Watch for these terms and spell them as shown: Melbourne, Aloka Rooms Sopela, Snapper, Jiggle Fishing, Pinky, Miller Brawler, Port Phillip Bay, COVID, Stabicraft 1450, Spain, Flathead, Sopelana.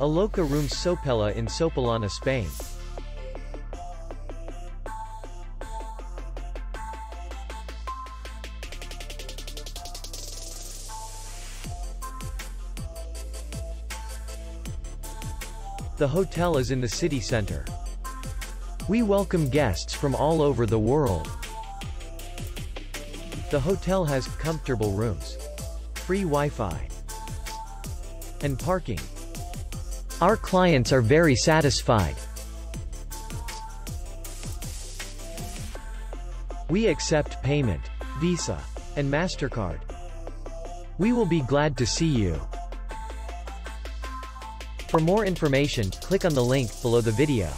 Aloka Rooms Sopela in Sopelana, Spain. The hotel is in the city center. We welcome guests from all over the world. The hotel has comfortable rooms, free Wi-Fi, and parking. Our clients are very satisfied. We accept payment, Visa, and MasterCard. We will be glad to see you. For more information, click on the link below the video.